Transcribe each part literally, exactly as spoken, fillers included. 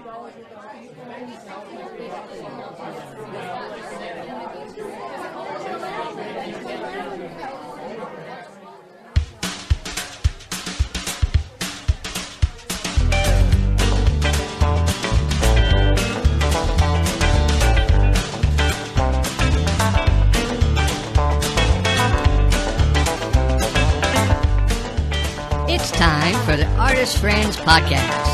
It's time for the Artist Friends Podcast.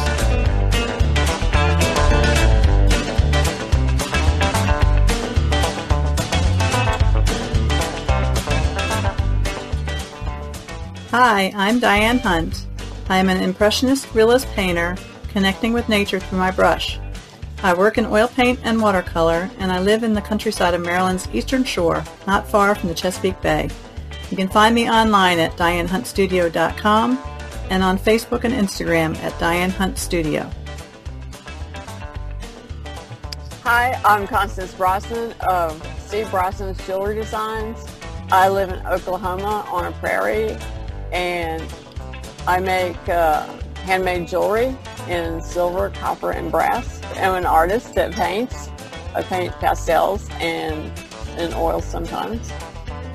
Hi, I'm Diane Hunt. I am an impressionist realist painter, connecting with nature through my brush. I work in oil paint and watercolor, and I live in the countryside of Maryland's eastern shore, not far from the Chesapeake Bay. You can find me online at Diane Hunt Studio dot com and on Facebook and Instagram at Diane Hunt Studio. Hi, I'm Constance Brosnan of Steve Brosnan's Jewelry Designs. I live in Oklahoma on a prairie. And I make uh, handmade jewelry in silver, copper, and brass. I'm an artist that paints. I paint pastels and in oil sometimes.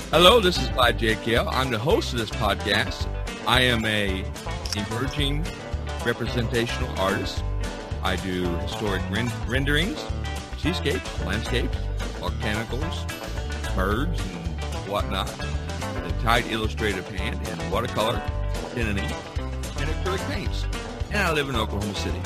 Hello, this is Clyde J. Kell. I'm the host of this podcast. I am a emerging representational artist. I do historic rend- renderings, seascapes, landscapes, volcanicals, birds, and whatnot. Tight illustrative hand and watercolor, tinting, and acrylic paints. And I live in Oklahoma City.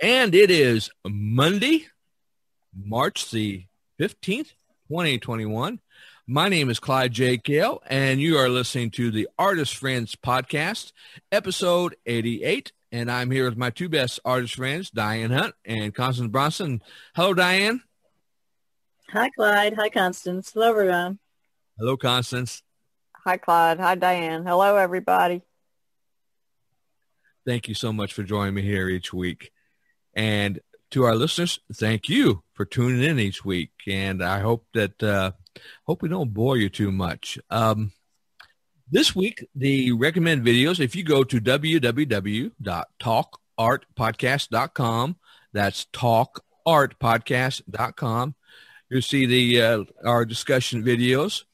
And it is Monday, March the fifteenth, twenty twenty-one. My name is Clyde J. Kell, and you are listening to the Artist Friends Podcast, episode eighty-eight, and I'm here with my two best artist friends, Diane Hunt and Constance Brosnan. Hello, Diane. Hi, Clyde. Hi, Constance. Hello, everyone. Hello, Constance. Hi, Clyde. Hi, Diane. Hello, everybody. Thank you so much for joining me here each week. And to our listeners, thank you for tuning in each week, and I hope that... Uh, Hope we don't bore you too much. Um, this week, the recommend videos, if you go to w w w dot talk art podcast dot com, that's talk art podcast dot com, you'll see the uh, our discussion videos.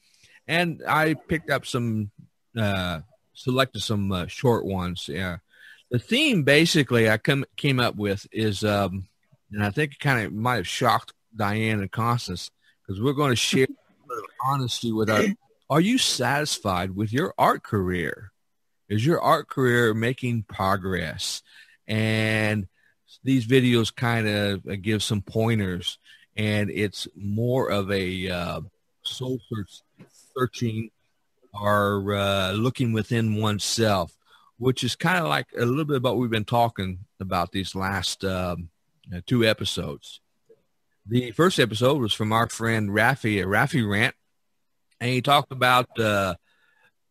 And I picked up some, uh, selected some uh, short ones. Yeah. The theme, basically, I come, came up with is, um, and I think it kind of might have shocked Diane and Constance, because we're going to share honesty with our, are you satisfied with your art career? Is your art career making progress? And these videos kind of give some pointers, and it's more of a uh, soul search, searching or uh, looking within oneself, which is kind of like a little bit about what we've been talking about these last um, two episodes. The first episode was from our friend Raffi, Raffi Rant, and he talked about uh,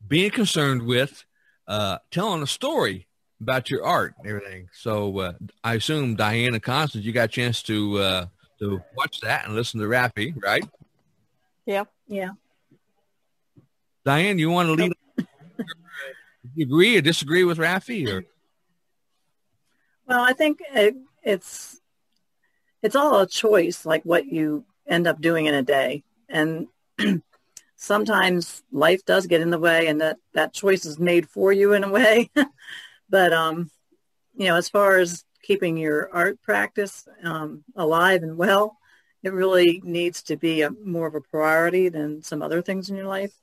being concerned with uh, telling a story about your art and everything. So uh, I assume, Diane and Constance, you got a chance to uh, to watch that and listen to Raffi, right? Yeah, yeah. Diane, you want to lead? Do you agree or disagree with Raffi? Or? Well, I think it, it's... It's all a choice, like what you end up doing in a day. And sometimes life does get in the way, and that, that choice is made for you in a way. But, um, you know, as far as keeping your art practice um, alive and well, it really needs to be a, more of a priority than some other things in your life.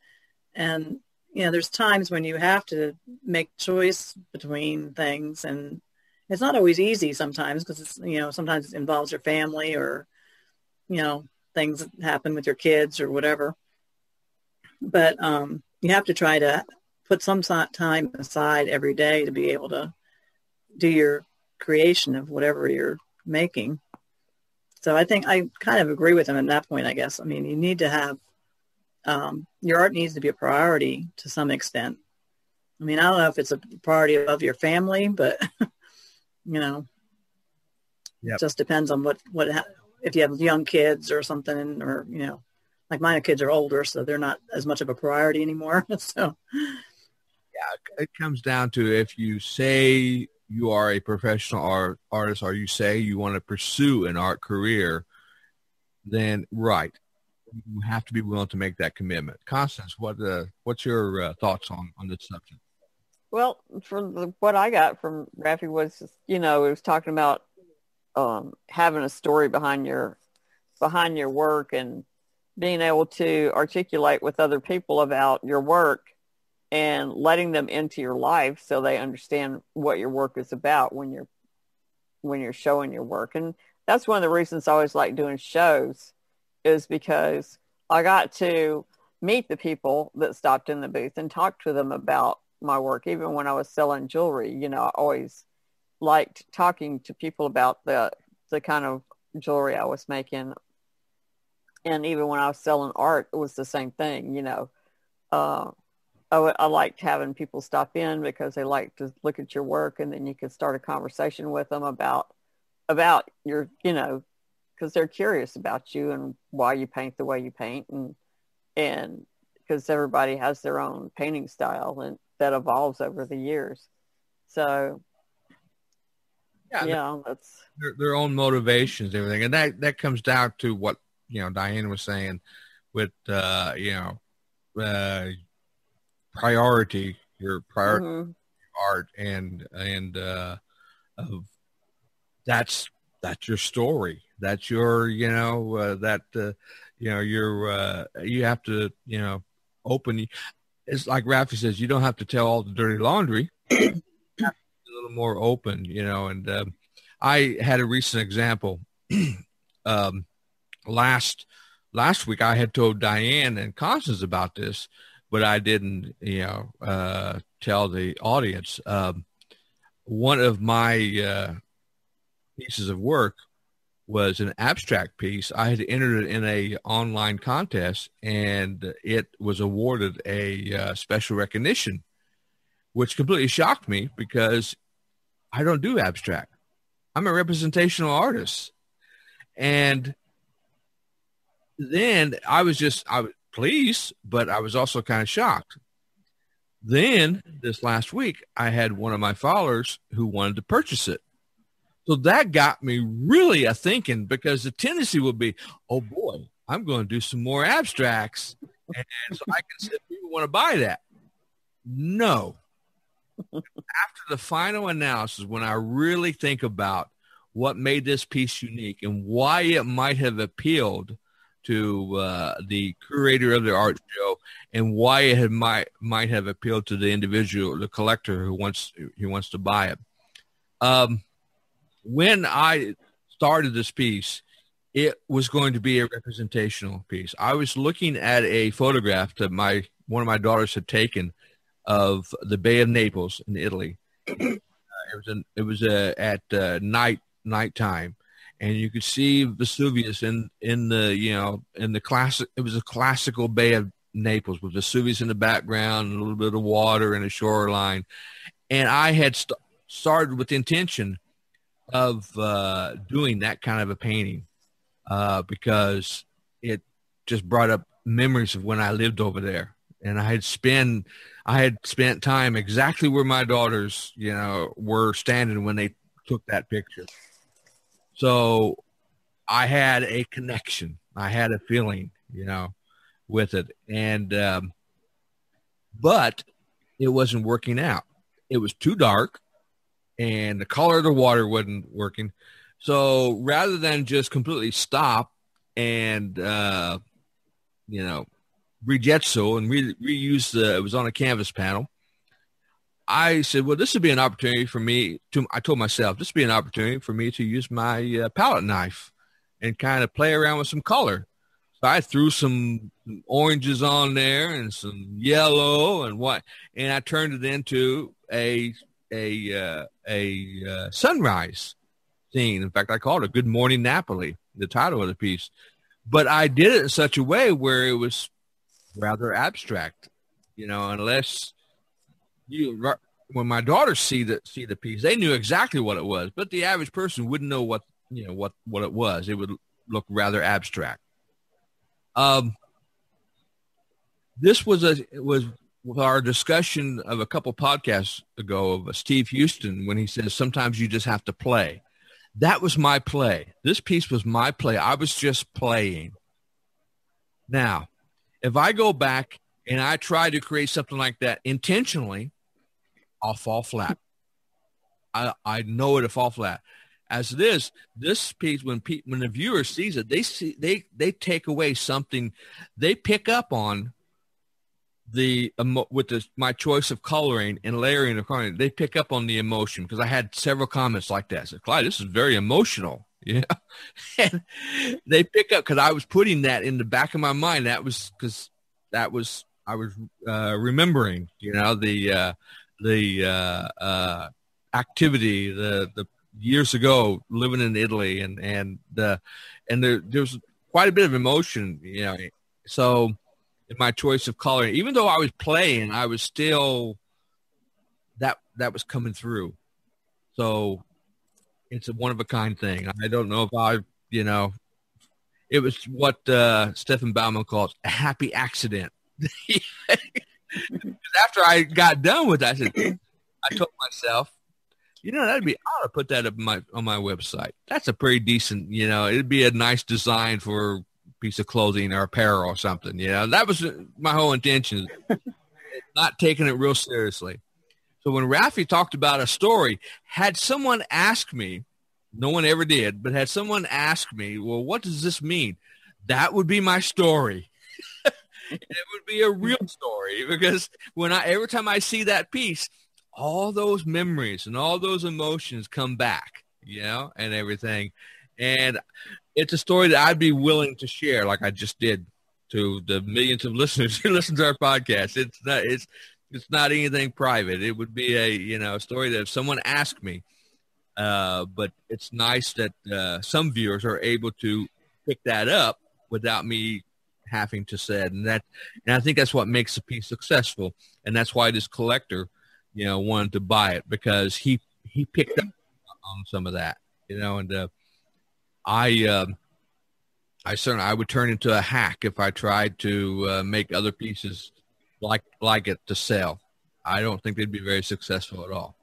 And, you know, there's times when you have to make choice between things, and it's not always easy sometimes, because it's, you know, sometimes it involves your family, or, you know, things that happen with your kids or whatever. But um, you have to try to put some time aside every day to be able to do your creation of whatever you're making. So I think I kind of agree with him at that point, I guess. I mean, you need to have, um, your art needs to be a priority to some extent. I mean, I don't know if it's a priority above your family, but... you know. Yep. Just depends on what, what, if you have young kids or something, or, you know, like my kids are older, so they're not as much of a priority anymore. So, yeah, it comes down to, if you say you are a professional art, artist, or you say you want to pursue an art career, then right, you have to be willing to make that commitment. Constance, what uh, what's your uh, thoughts on, on this subject? Well, from the, what I got from Raffi was, you know, it was talking about um, having a story behind your behind your work and being able to articulate with other people about your work and letting them into your life so they understand what your work is about when you're when you're showing your work. And that's one of the reasons I always like doing shows, is because I got to meet the people that stopped in the booth and talk to them about my work. Even when I was selling jewelry, you know, I always liked talking to people about the the kind of jewelry I was making. And even when I was selling art, it was the same thing, you know. Uh, I, I liked having people stop in because they liked to look at your work, and then you could start a conversation with them about, about your, you know, because they're curious about you and why you paint the way you paint, and and because everybody has their own painting style and that evolves over the years. So, yeah, yeah that's their, their own motivations, and everything, and that that comes down to what, you know, Diane was saying with uh, you know uh, priority, your priority mm-hmm. art, and and uh, of that's that's your story. That's your, you know, uh, that, uh, you know, you're, uh, you have to, you know, open. It's like Raffi says, you don't have to tell all the dirty laundry. A little more open, you know, and um, I had a recent example. um, last, last week I had told Diane and Constance about this, but I didn't, you know, uh, tell the audience. Um, one of my uh, pieces of work was an abstract piece. I had entered it in a online contest, and it was awarded a uh, special recognition, which completely shocked me because I don't do abstract. I'm a representational artist. And then I was just, I was pleased, but I was also kind of shocked. Then this last week, I had one of my followers who wanted to purchase it. So that got me really a thinking, because the tendency would be, oh boy, I'm going to do some more abstracts, and so I can see if people want to buy that. No. After the final analysis, when I really think about what made this piece unique and why it might have appealed to uh, the curator of the art show, and why it had, might might have appealed to the individual, the collector who wants who wants to buy it. Um. When I started this piece, it was going to be a representational piece. I was looking at a photograph that my one of my daughters had taken of the Bay of Naples in Italy. Uh, it was an, it was a, at uh, night nighttime, and you could see Vesuvius in in the you know in the classic. It was a classical Bay of Naples with Vesuvius in the background, and a little bit of water and a shoreline. And I had st- started with the intention of uh, doing that kind of a painting uh, because it just brought up memories of when I lived over there. And I had spent, I had spent time exactly where my daughters, you know, were standing when they took that picture. So I had a connection. I had a feeling, you know, with it. And, um, but it wasn't working out. It was too dark, and the color of the water wasn't working. So rather than just completely stop and, uh, you know, rejetso and re- reuse the, it was on a canvas panel. I said, well, this would be an opportunity for me to, I told myself, this would be an opportunity for me to use my uh, palette knife and kind of play around with some color. So I threw some, some oranges on there and some yellow and what, and I turned it into a, a uh, a uh, sunrise scene. In fact, I called it Good Morning, Napoli, the title of the piece. But I did it in such a way where it was rather abstract, you know, unless you when my daughters see the see the piece, they knew exactly what it was, but the average person wouldn't know what you know what what it was. It would look rather abstract. Um, this was a it was our discussion of a couple podcasts ago of Steve Houston when he says sometimes you just have to play. That was my play. This piece was my play. I was just playing. Now, if I go back and I try to create something like that intentionally, I'll fall flat. I I know it'll fall flat. As this this piece, when pe- when the viewer sees it, they see they they take away something. They pick up on the um, with the, my choice of coloring and layering of coloring. They pick up on the emotion because I had several comments like that. I said, Clyde, this is very emotional. Yeah, and they pick up because I was putting that in the back of my mind. That was because that was I was uh, remembering. You know the. Uh, the uh, uh, activity, the, the years ago living in Italy, and, and, uh, and there, there was quite a bit of emotion, you know, so in my choice of coloring, even though I was playing, I was still, that, that was coming through. So it's a one of a kind thing. I don't know if I, you know, it was what uh, Stefan Baumann calls a happy accident. After I got done with that, I said, I told myself, you know, that'd be, I ought to put that up my, on my website. That's a pretty decent, you know, it'd be a nice design for a piece of clothing or apparel or something. You know, that was my whole intention, not taking it real seriously. So when Raffi talked about a story, had someone asked me, no one ever did, but had someone asked me, well, what does this mean? That would be my story. It would be a real story because when I, every time I see that piece, all those memories and all those emotions come back, you know, and everything. And it's a story that I'd be willing to share, like I just did to the millions of listeners who listen to our podcast. It's not, it's, it's not anything private. It would be a, you know, a story that if someone asked me, uh, but it's nice that uh, some viewers are able to pick that up without me having to said, and that, and I think that's what makes the piece successful, and that's why this collector, you know, wanted to buy it because he he picked up on some of that, you know, and uh, I uh, I certainly I would turn into a hack if I tried to uh, make other pieces like like it to sell. I don't think they'd be very successful at all.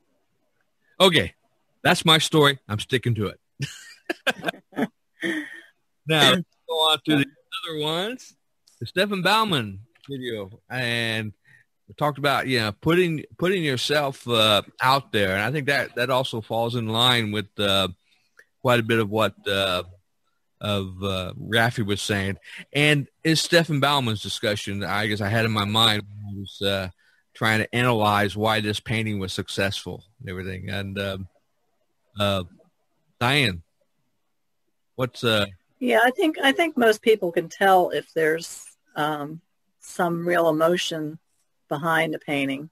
Okay, that's my story. I'm sticking to it. Now let's go on to the other ones, the Stefan Baumann video, and we talked about, you know, putting putting yourself uh, out there, and I think that that also falls in line with uh, quite a bit of what uh, of uh, Raffi was saying, and is Stefan Baumann's discussion. I guess I had in my mind when I was uh, trying to analyze why this painting was successful and everything. And um, uh, Diane, what's uh, Yeah, I think I think most people can tell if there's um, some real emotion behind a painting,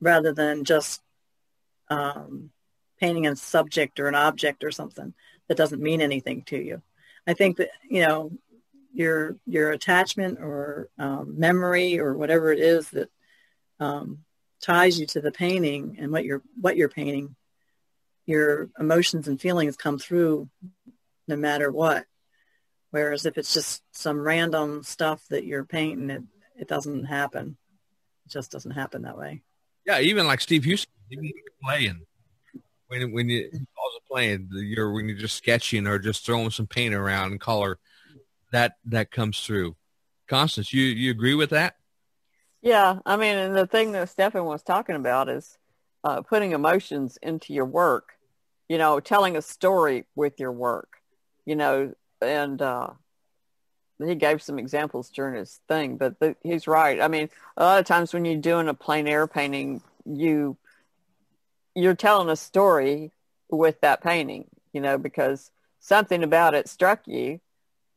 rather than just um, painting a subject or an object or something that doesn't mean anything to you. I think that, you know, your your attachment or um, memory or whatever it is that um, ties you to the painting and what you're what you're painting, your emotions and feelings come through no matter what. Whereas if it's just some random stuff that you're painting, it, it doesn't happen. It just doesn't happen that way. Yeah, even like Steve Houston, even playing. When when you also playing, you're when you're just sketching or just throwing some paint around and color, that that comes through. Constance, you, you agree with that? Yeah, I mean, and the thing that Stefan was talking about is uh, putting emotions into your work. You know, telling a story with your work. You know. And uh, he gave some examples during his thing, but the, he's right. I mean, a lot of times when you're doing a plein air painting, you, you're telling a story with that painting, you know, because something about it struck you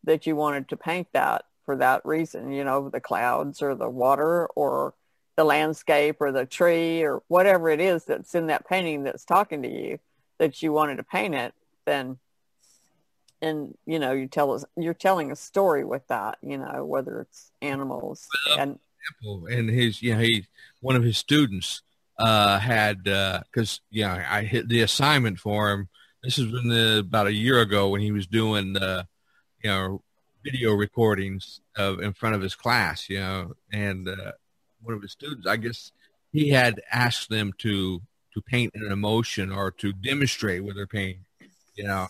that you wanted to paint that for that reason, you know, the clouds or the water or the landscape or the tree or whatever it is that's in that painting that's talking to you that you wanted to paint it, then... And, you know, you tell us, you're telling a story with that, you know, whether it's animals. Well, and, and his, you know, he, one of his students, uh, had, because, uh, you know, I hit the assignment for him. This has been the, about a year ago when he was doing, uh, you know, video recordings of in front of his class, you know, and uh, one of his students, I guess he had asked them to, to paint an emotion or to demonstrate with their paint, you know,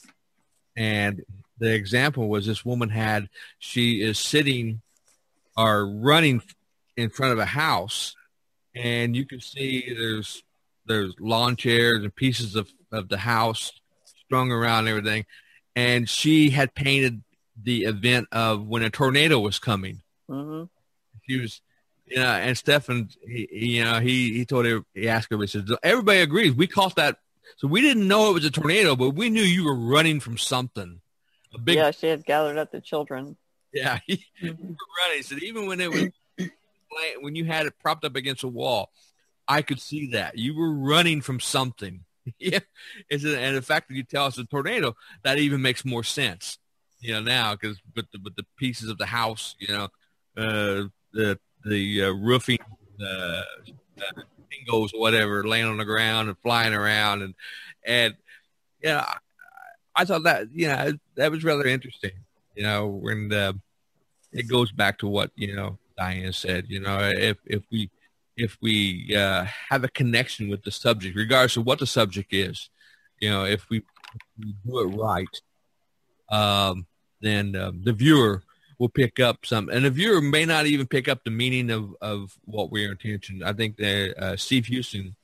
and the example was this woman had, she is sitting or running in front of a house, and you can see there's, there's lawn chairs and pieces of, of the house strung around and everything. And she had painted the event of when a tornado was coming. Mm-hmm. She was, you know, and Stefan, he, you know, he, he told her, he asked her, he says, everybody agrees. We caught that. So we didn't know it was a tornado, but we knew you were running from something. A big, yeah. She had gathered up the children. Yeah. He, mm-hmm. Running. He said, even when it was, when you had it propped up against a wall, I could see that you were running from something. Yeah. It's a, and the fact that you tell us a tornado, that even makes more sense, you know, now, because with the, with the pieces of the house, you know, uh, the, the uh, roofing, uh, uh, shingles, whatever, laying on the ground and flying around. And, and, you know, I, I thought that, you know, that was rather interesting, you know, when uh, it goes back to what, you know, Diane said, you know, if, if we, if we uh, have a connection with the subject, regardless of what the subject is, you know, if we, if we do it right, um, then uh, the viewer will pick up some, and the viewer may not even pick up the meaning of, of what we are intention. I think that uh, Steve Houston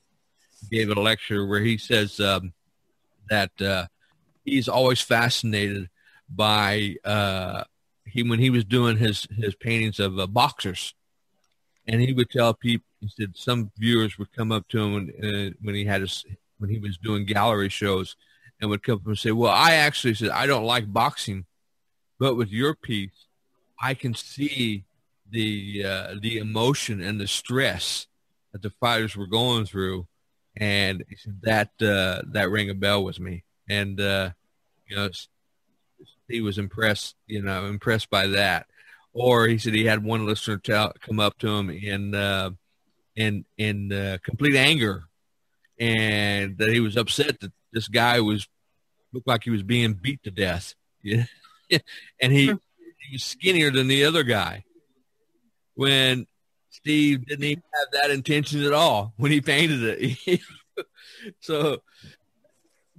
gave a lecture where he says um, that uh, he's always fascinated by uh, he when he was doing his, his paintings of uh, boxers. And he would tell people, he said some viewers would come up to him when, uh, when he had his, when he was doing gallery shows, and would come up and say, well, I actually said, I don't like boxing, but with your piece, I can see the, uh, the emotion and the stress that the fighters were going through. And he said that, uh, that rang a bell with me. And, uh, you know, he was impressed, you know, impressed by that. Or he said he had one listener tell, come up to him in uh, in in uh, complete anger, and that he was upset that this guy was looked like he was being beat to death, yeah. And he, he was skinnier than the other guy. When Steve didn't even have that intention at all when he painted it. So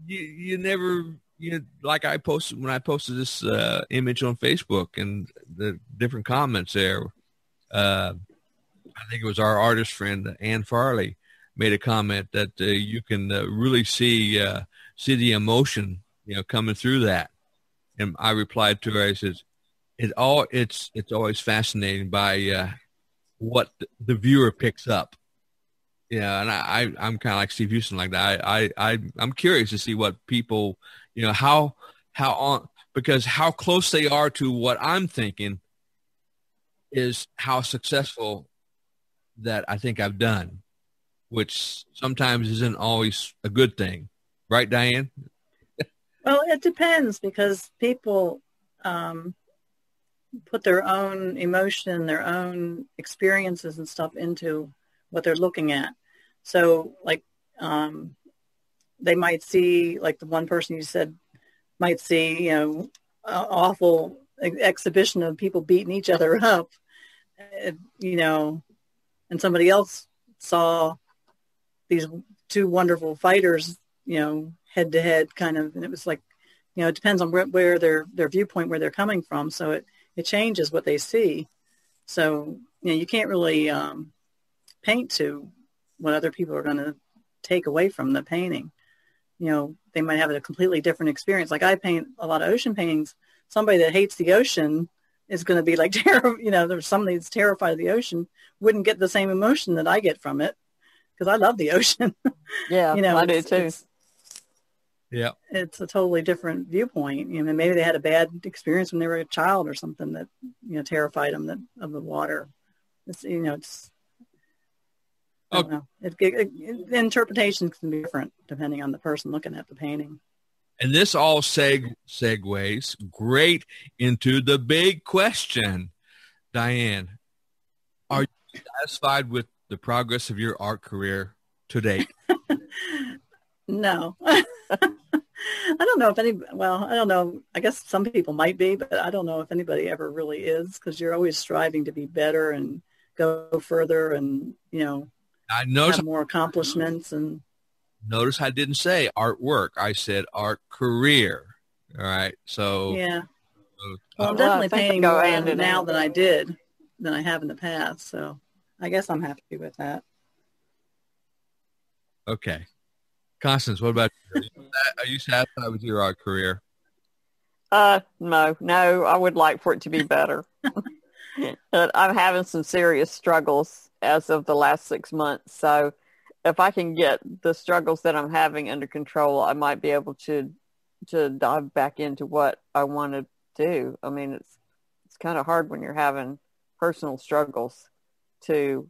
you you never. You, like I posted when I posted this uh, image on Facebook and the different comments there, uh, I think it was our artist friend, Ann Farley, made a comment that uh, you can uh, really see, uh, see the emotion, you know, coming through that. And I replied to her, I said, it all, it's, it's always fascinating by uh, what the viewer picks up. Yeah, and I, I, I'm kind of like Steve Houston like that. I, I, I, I'm curious to see what people, you know, how, how on, because how close they are to what I'm thinking is how successful that I think I've done, which sometimes isn't always a good thing. Right, Diane? Well, it depends, because people um, put their own emotion, their own experiences and stuff into what they're looking at. So like um, they might see, like the one person you said might see, you know, an awful ex- exhibition of people beating each other up, uh, you know, and somebody else saw these two wonderful fighters, you know, head to head kind of, and it was like, you know, it depends on where, where their, their viewpoint, where they're coming from. So it, it changes what they see. So, you know, you can't really um, paint to what other people are going to take away from the painting. You know, they might have a completely different experience. Like I paint a lot of ocean paintings. Somebody that hates the ocean is going to be like, you know, there's somebody that's terrified of the ocean wouldn't get the same emotion that I get from it, because I love the ocean. Yeah, you know, I do too. It's, yeah, it's a totally different viewpoint. You know, maybe they had a bad experience when they were a child or something that, you know, terrified them that, of the water. It's, you know, it's, okay. It, it, it, interpretations can be different depending on the person looking at the painting. And this all seg- segues great into the big question. Diane, are you satisfied with the progress of your art career to date? No. I don't know if any, well, I don't know. I guess some people might be, but I don't know if anybody ever really is, because you're always striving to be better and go further and, you know, I noticed, have more accomplishments. And notice I didn't say artwork. I said art career. All right. So, yeah. Uh, well, I'm definitely well, painting more now, now than I did, than I have in the past. So I guess I'm happy with that. Okay. Constance, what about you? Are you satisfied with your art career? Uh, no, no. I would like for it to be better. But I'm having some serious struggles as of the last six months. So if I can get the struggles that I'm having under control, I might be able to to dive back into what I want to do. I mean, it's it's kind of hard when you're having personal struggles to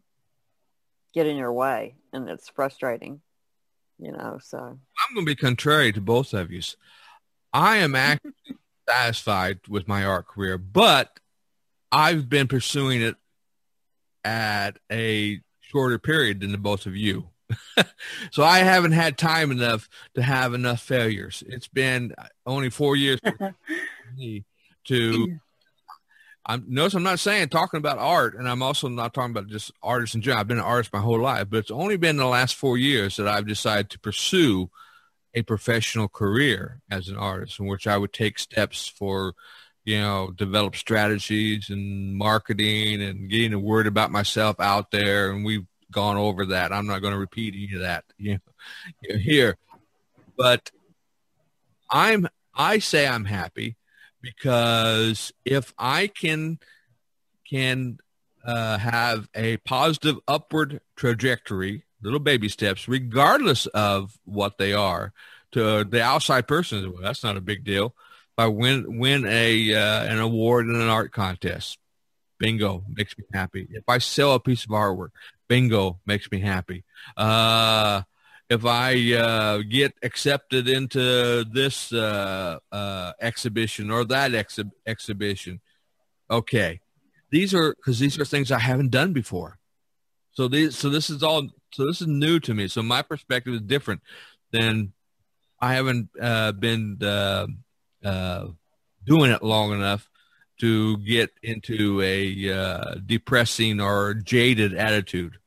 get in your way, and it's frustrating. You know, so I'm going to be contrary to both of you. I am actually satisfied with my art career, but I've been pursuing it at a shorter period than the both of you. So I haven't had time enough to have enough failures. It's been only four years for me to I'm, notice I'm not saying talking about art, and I'm also not talking about just artists in general. I've been an artist my whole life, but it's only been the last four years that I've decided to pursue a professional career as an artist, in which I would take steps for, you know, develop strategies and marketing and getting the word about myself out there. And we've gone over that. I'm not going to repeat any of that, you know, here. But I'm, I say I'm happy. Because if I can can uh, have a positive upward trajectory, little baby steps, regardless of what they are, to the outside person, well, that's not a big deal. If I win win a uh, an award in an art contest, bingo, makes me happy. If I sell a piece of artwork, bingo, makes me happy. Uh, If I uh, get accepted into this uh, uh, exhibition or that exhi- exhibition, okay, these are because these are things I haven't done before. So these, so this is all, so this is new to me. So my perspective is different than I haven't uh, been uh, uh, doing it long enough to get into a uh, depressing or jaded attitude.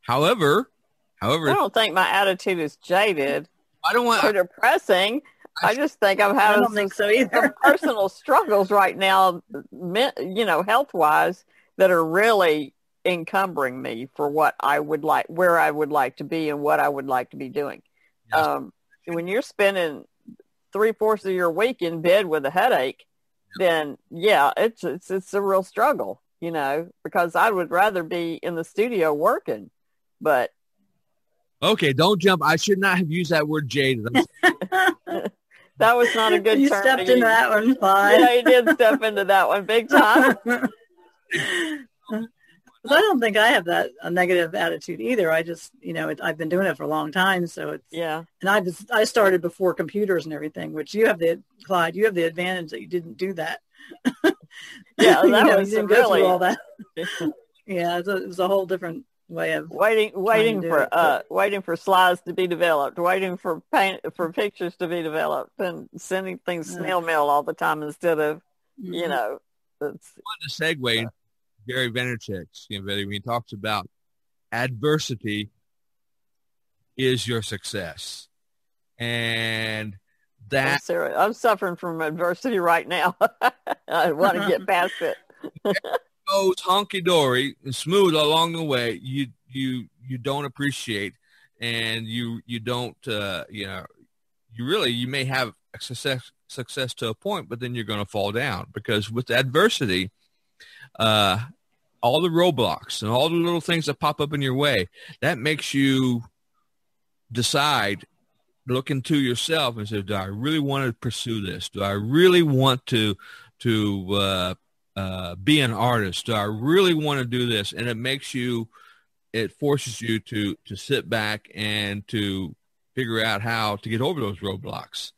However. However, I don't think my attitude is jaded. I don't want or depressing. I, I just think I'm having I don't think so either. Some personal struggles right now, you know, health-wise, that are really encumbering me for what I would like, where I would like to be, and what I would like to be doing. Yes. Um, when you're spending three-fourths of your week in bed with a headache, then yeah, it's it's it's a real struggle, you know, because I would rather be in the studio working, but. Okay, don't jump. I should not have used that word jaded. That was not a good you term. You stepped into that one, fine. Yeah, you did step into that one big time. Well, I don't think I have that a negative attitude either. I just, you know, it, I've been doing it for a long time, so it's yeah. And I just I started before computers and everything, which you have the Clyde, you have the advantage that you didn't do that. Yeah, that you know, was you didn't really go through all that. Yeah, it was, a, it was a whole different. Way of waiting, waiting for it, uh, waiting for slides to be developed, waiting for paint for pictures to be developed, and sending things mm-hmm. snail mail all the time instead of, mm-hmm. you know. It's, I want to segue uh, Gary Vaynerchuk, you know, when he talks about adversity is your success, and that I'm, serious. I'm suffering from adversity right now. I want to get past it. Goes honky dory and smooth along the way, you you you don't appreciate, and you you don't uh, you know you really you may have success success to a point, but then you're going to fall down, because with adversity, uh, all the roadblocks and all the little things that pop up in your way, that makes you decide, look into yourself and say, do I really want to pursue this? Do I really want to to uh, Uh, be an artist? Do I really want to do this? And it makes you, it forces you to to sit back and to figure out how to get over those roadblocks.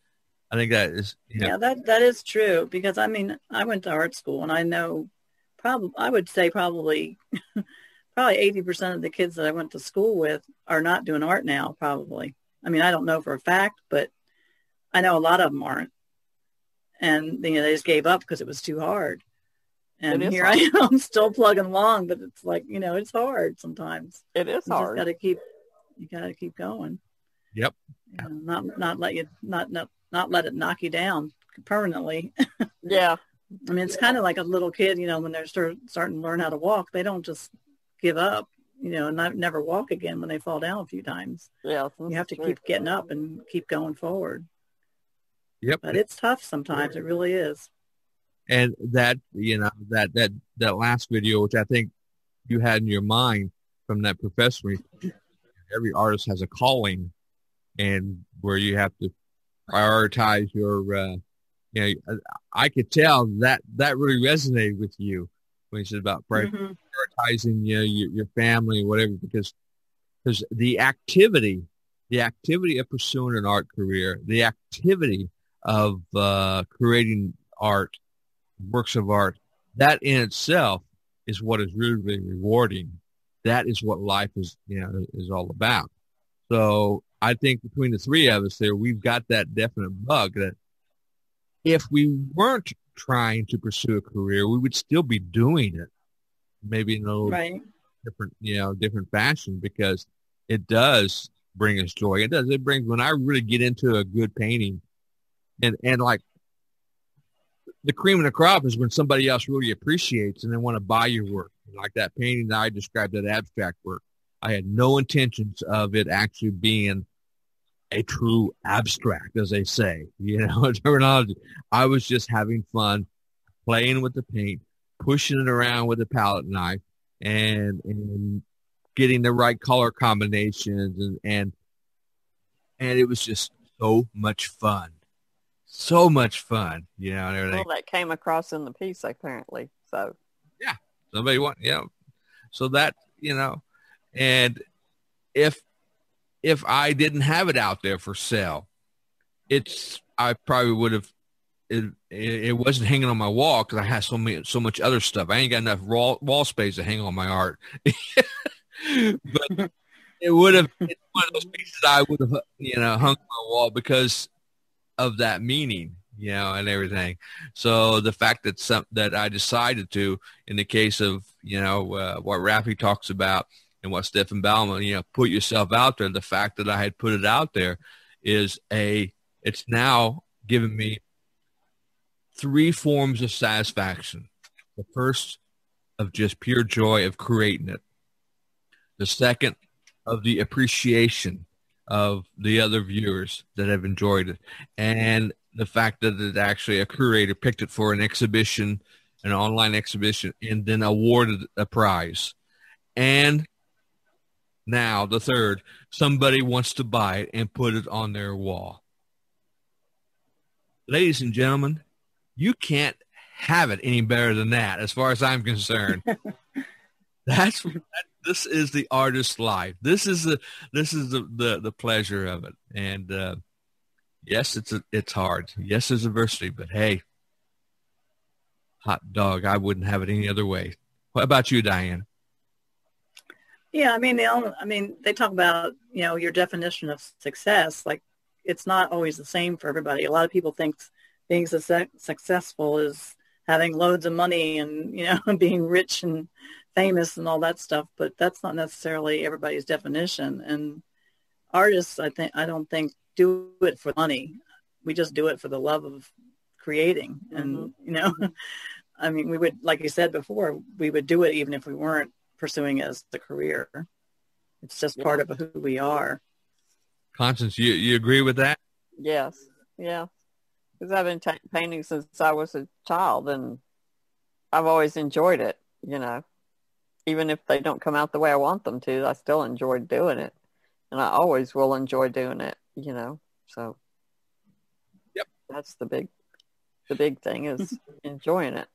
I think that is. You know. Yeah, that that is true, because I mean, I went to art school, and I know, probably I would say probably probably eighty percent of the kids that I went to school with are not doing art now, probably. I mean, I don't know for a fact, but I know a lot of them aren't. And, you know, they just gave up because it was too hard. And here hard. I am still plugging along, but it's like, you know, it's hard sometimes. It is you hard. You got to keep, you got to keep going. Yep. You know, not, not let you, not, not, not let it knock you down permanently. Yeah. I mean, it's yeah. kind of like a little kid, you know, when they're start, starting to learn how to walk, they don't just give up, you know, and not, never walk again when they fall down a few times. Yeah. You have to true. keep getting up and keep going forward. Yep. But it's tough sometimes. It really is. And that, you know, that, that, that last video, which I think you had in your mind from that professor, every artist has a calling, and where you have to prioritize your, uh, you know, I could tell that that really resonated with you when you said about prioritizing, mm-hmm. you know, your, your family, whatever, because, because the activity, the activity of pursuing an art career, the activity of uh, creating art, works of art, that in itself is what is really, really rewarding. That is what life is, you know, is all about. So I think between the three of us there, we've got that definite bug that if we weren't trying to pursue a career, we would still be doing it, maybe in a little right. different, you know, different fashion, because it does bring us joy. It does. It brings, when I really get into a good painting, and, and like, the cream of the crop is when somebody else really appreciates and they want to buy your work. Like that painting that I described, that abstract work. I had no intentions of it actually being a true abstract, as they say, you know, terminology. I was just having fun playing with the paint, pushing it around with a palette knife, and, and getting the right color combinations. And, and, and it was just so much fun. So much fun, you know, and everything. Well, that came across in the piece, apparently. So, yeah, somebody want, you know, so that, you know, and if if I didn't have it out there for sale, it's I probably would have. It, it, it wasn't hanging on my wall because I had so many, so much other stuff. I ain't got enough wall wall space to hang on my art, but it would have. It's one of those pieces I would have, you know, hung on my wall because of that meaning, you know, and everything. So the fact that some, that I decided to, in the case of, you know, uh, what Raffi talks about and what Stefan Baumann, you know, put yourself out there. The fact that I had put it out there is a, it's now given me three forms of satisfaction. The first of just pure joy of creating it. The second of the appreciation of the other viewers that have enjoyed it, and the fact that it actually a curator picked it for an exhibition, an online exhibition, and then awarded a prize. And now the third, somebody wants to buy it and put it on their wall. Ladies and gentlemen, you can't have it any better than that, as far as I'm concerned. That's that, this is the artist's life. This is the this is the, the, the pleasure of it. And uh, yes, it's a, it's hard. Yes, there's adversity, but hey, hot dog, I wouldn't have it any other way. What about you, Diane? Yeah, I mean, they all, I mean, they talk about, you know, your definition of success. Like, it's not always the same for everybody. A lot of people think being su- successful is having loads of money and, you know, being rich and famous and all that stuff, but that's not necessarily everybody's definition. And artists, I think, I don't think do it for money. We just do it for the love of creating. Mm-hmm. And, you know, I mean, we would, like you said before, we would do it even if we weren't pursuing it as the career. It's just yeah. part of who we are. Constance, you, you agree with that? Yes. Yeah. Because I've been t- painting since I was a child, and I've always enjoyed it, you know. Even if they don't come out the way I want them to, I still enjoy doing it. And I always will enjoy doing it, you know. So yep. that's the big the big thing is enjoying it.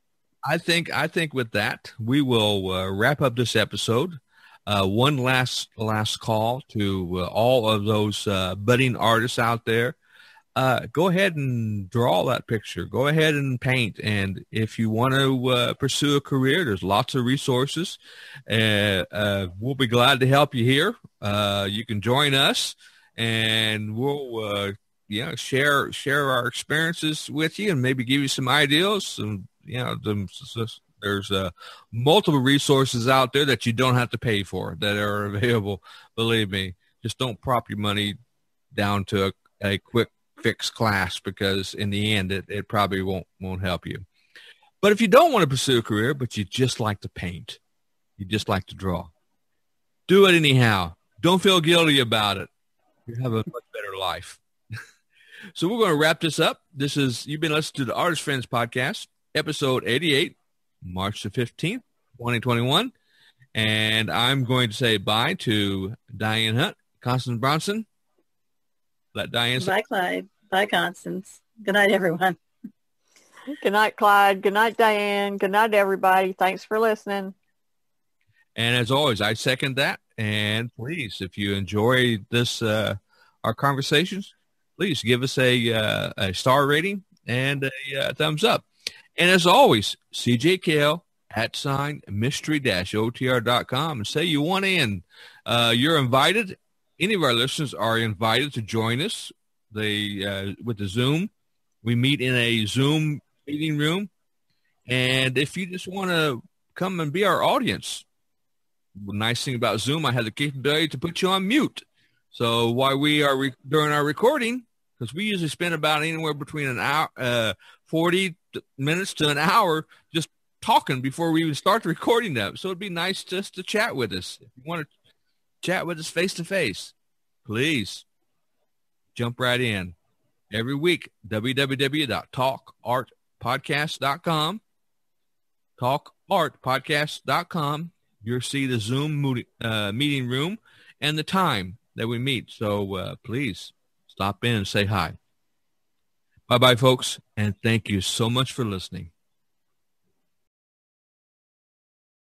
I think I think with that, we will uh, wrap up this episode. Uh, one last last call to uh, all of those uh, budding artists out there. uh, go ahead and draw that picture. Go ahead and paint. And if you want to uh, pursue a career, there's lots of resources. Uh, uh, we'll be glad to help you here. Uh, you can join us, and we'll uh, you know, share share our experiences with you, and maybe give you some ideas. Some you know, some, some, there's uh, multiple resources out there that you don't have to pay for that are available. Believe me, just don't prop your money down to a, a quick fix class, because in the end it, it probably won't won't help you. But if you don't want to pursue a career, but you just like to paint, you just like to draw, do it anyhow. Don't feel guilty about it. You have a much better life. So we're going to wrap this up. This is, you've been listening to the Artist Friends Podcast, episode eighty-eight, March the fifteenth, twenty twenty-one. And I'm going to say bye to Diane Hunt, Constance Brosnan. Let Diane say. Bye, Clyde. Bye, Constance. Good night, everyone. Good night, Clyde. Good night, Diane. Good night, everybody. Thanks for listening. And as always, I second that. And please, if you enjoy this, uh, our conversations, please give us a, uh, a star rating and a uh, thumbs up. And as always, C J Kale at sign mystery dash O T R dot com, and say you want in. Uh, you're invited. Any of our listeners are invited to join us the, uh, with the Zoom. We meet in a Zoom meeting room. And if you just want to come and be our audience, the nice thing about Zoom, I had the capability to put you on mute. So while we are re- during our recording, because we usually spend about anywhere between an hour, uh, forty minutes to an hour just talking before we even start the recording up. So it'd be nice just to chat with us. If you want to chat with us face-to-face, please jump right in. Every week, w w w dot talk art podcast dot com, talk art podcast dot com. You'll see the Zoom uh, meeting room and the time that we meet. So uh, please stop in and say hi. Bye-bye, folks, and thank you so much for listening.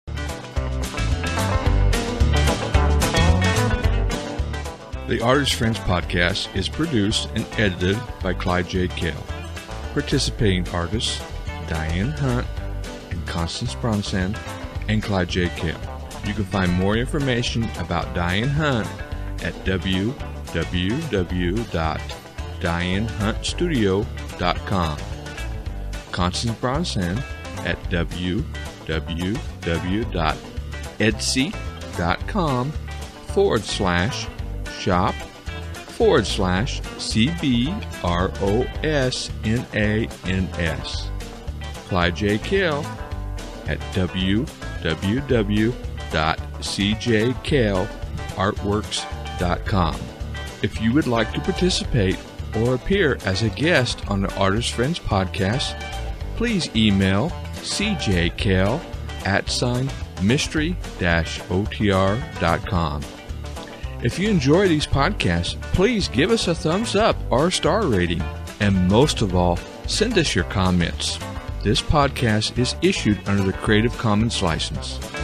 The Artist Friends Podcast is produced and edited by Clyde J. Kell. Participating artists, Diane Hunt and Constance Brosnan, and Clyde J. Kell. You can find more information about Diane Hunt at w w w dot diane hunt studio dot com. Constance Brosnan at w w w dot etsy dot com forward slash shop forward slash C B R O S N A N S. Clyde J. Kell at w w w dot c j kale artworks dot com. If you would like to participate or appear as a guest on the Artist Friends Podcast, please email cjkale at sign mystery dash O T R dot com. If you enjoy these podcasts, please give us a thumbs up or a star rating. And most of all, send us your comments. This podcast is issued under the Creative Commons license.